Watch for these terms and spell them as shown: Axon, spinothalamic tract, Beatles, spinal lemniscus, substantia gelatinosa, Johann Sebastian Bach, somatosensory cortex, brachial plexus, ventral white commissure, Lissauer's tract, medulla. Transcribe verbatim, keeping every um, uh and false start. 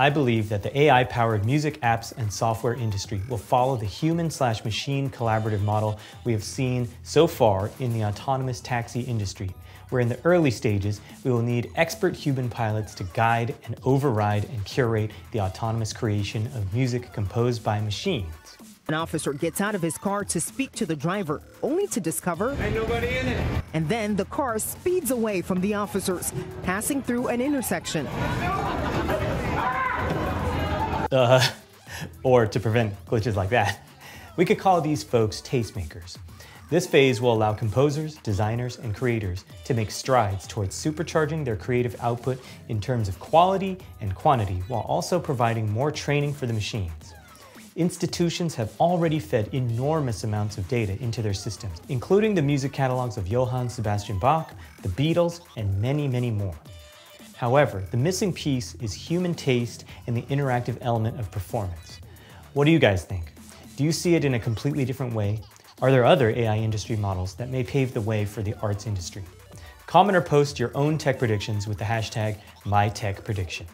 I believe that the A I-powered music apps and software industry will follow the human-slash-machine collaborative model we have seen so far in the autonomous taxi industry, where in the early stages, we will need expert human pilots to guide and override and curate the autonomous creation of music composed by machines. An officer gets out of his car to speak to the driver, only to discover ain't nobody in it. And then the car speeds away from the officers, passing through an intersection. Uh, or to prevent glitches like that, we could call these folks tastemakers. This phase will allow composers, designers, and creators to make strides towards supercharging their creative output in terms of quality and quantity, while also providing more training for the machines. Institutions have already fed enormous amounts of data into their systems, including the music catalogs of Johann Sebastian Bach, the Beatles, and many, many more. However, the missing piece is human taste and the interactive element of performance. What do you guys think? Do you see it in a completely different way? Are there other A I industry models that may pave the way for the arts industry? Comment or post your own tech predictions with the hashtag MyTechPrediction.